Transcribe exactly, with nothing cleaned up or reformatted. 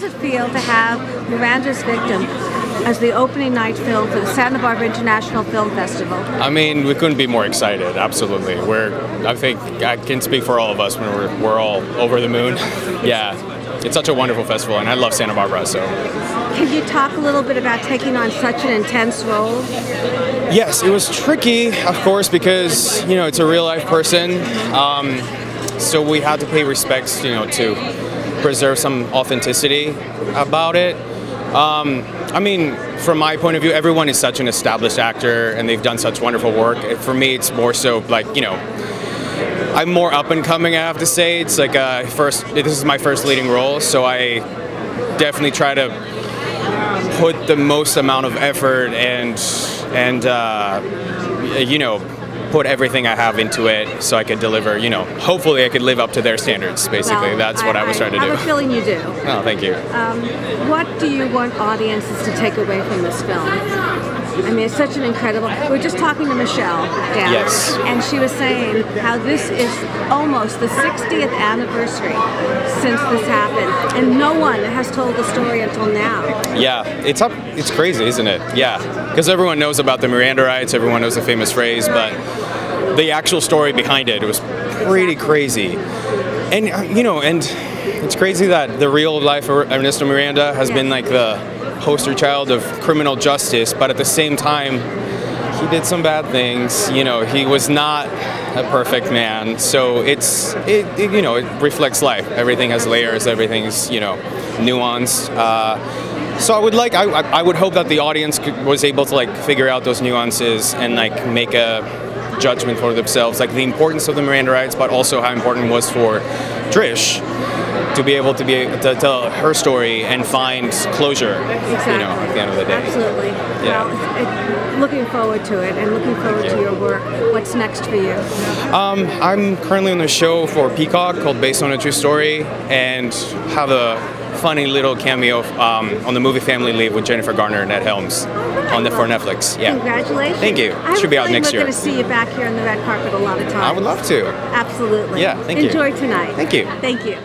does it feel to have Miranda's Victim as the opening night film for the Santa Barbara International Film Festival? I mean, we couldn't be more excited, absolutely. We're, I think I can speak for all of us when we're, we're all over the moon. Yeah, it's such a wonderful festival, and I love Santa Barbara, so. Can you talk a little bit about taking on such an intense role? Yes, it was tricky, of course, because, you know, it's a real-life person, um, so we had to pay respects, you know, to preserve some authenticity about it. Um, I mean, from my point of view, everyone is such an established actor and they've done such wonderful work. For me, it's more so like, you know, I'm more up and coming, I have to say. It's like uh, first, this is my first leading role, so I definitely try to put the most amount of effort and, and uh, you know, put everything I have into it so I could deliver, you know, hopefully I could live up to their standards, basically. Well, that's what I, I was trying to do. I have a feeling you do. Oh, thank you. Um, what do you want audiences to take away from this film? I mean, it's such an incredible... We were just talking to Michelle down, yes. And she was saying how this is almost the sixtieth anniversary since this happened, and no one has told the story until now. Yeah, it's up. It's crazy, isn't it? Yeah, because everyone knows about the Miranda rights, everyone knows the famous phrase, but the actual story behind it, it was pretty crazy. And, you know, and it's crazy that the real life of Ernesto Miranda has yeah. been like the poster child of criminal justice, but at the same time, he did some bad things. You know, he was not a perfect man. So it's, it, it you know, it reflects life. Everything has layers. Everything's, you know, nuanced. Uh, so I would like, I, I would hope that the audience could, was able to like figure out those nuances and like make a judgment for themselves, like the importance of the Miranda rights, but also how important it was for Trish to be able to be to tell her story and find closure, exactly. You know, at the end of the day. Absolutely. Yeah. Well, it, it, looking forward to it and looking forward yeah. to your work. What's next for you? Um, I'm currently on a show for Peacock called Based on a True Story, and have a funny little cameo um, on the movie Family League with Jennifer Garner and Ed Helms right. on the for Netflix. Yeah. Congratulations. Thank you. I should be out next year. I'm going to see you back here on the red carpet a lot of times. I would love to. Absolutely. Yeah. Thank you. Enjoy tonight. Thank you. Thank you.